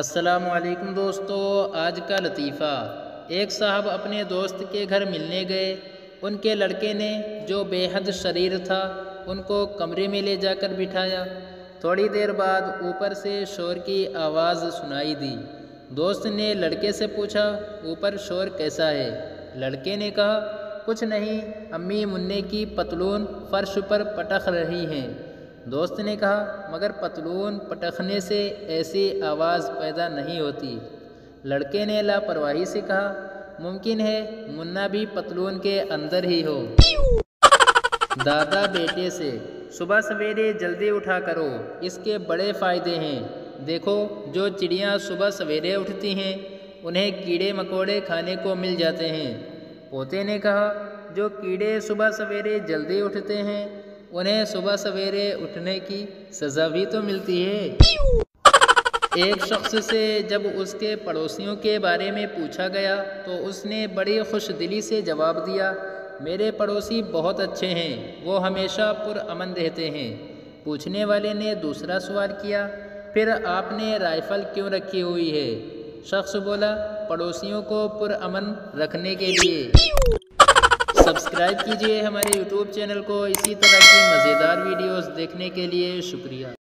अस्सलामुअलैकुम दोस्तों, आज का लतीफ़ा। एक साहब अपने दोस्त के घर मिलने गए। उनके लड़के ने, जो बेहद शरीर था, उनको कमरे में ले जाकर बिठाया। थोड़ी देर बाद ऊपर से शोर की आवाज़ सुनाई दी। दोस्त ने लड़के से पूछा, ऊपर शोर कैसा है? लड़के ने कहा, कुछ नहीं, अम्मी मुन्ने की पतलून फर्श पर पटक रही हैं। दोस्त ने कहा, मगर पतलून पटकने से ऐसी आवाज़ पैदा नहीं होती। लड़के ने लापरवाही से कहा, मुमकिन है मुन्ना भी पतलून के अंदर ही हो। दादा बेटे से, सुबह सवेरे जल्दी उठा करो, इसके बड़े फ़ायदे हैं। देखो, जो चिड़ियाँ सुबह सवेरे उठती हैं उन्हें कीड़े मकोड़े खाने को मिल जाते हैं। पोते ने कहा, जो कीड़े सुबह सवेरे जल्दी उठते हैं उन्हें सुबह सवेरे उठने की सज़ा भी तो मिलती है। एक शख्स से जब उसके पड़ोसियों के बारे में पूछा गया तो उसने बड़ी खुशदिली से जवाब दिया, मेरे पड़ोसी बहुत अच्छे हैं, वो हमेशा पुरअमन रहते हैं। पूछने वाले ने दूसरा सवाल किया, फिर आपने राइफ़ल क्यों रखी हुई है? शख्स बोला, पड़ोसियों को पुरअमन रखने के लिए। सब्सक्राइब कीजिए हमारे YouTube चैनल को। इसी तरह की मज़ेदार वीडियोस देखने के लिए शुक्रिया।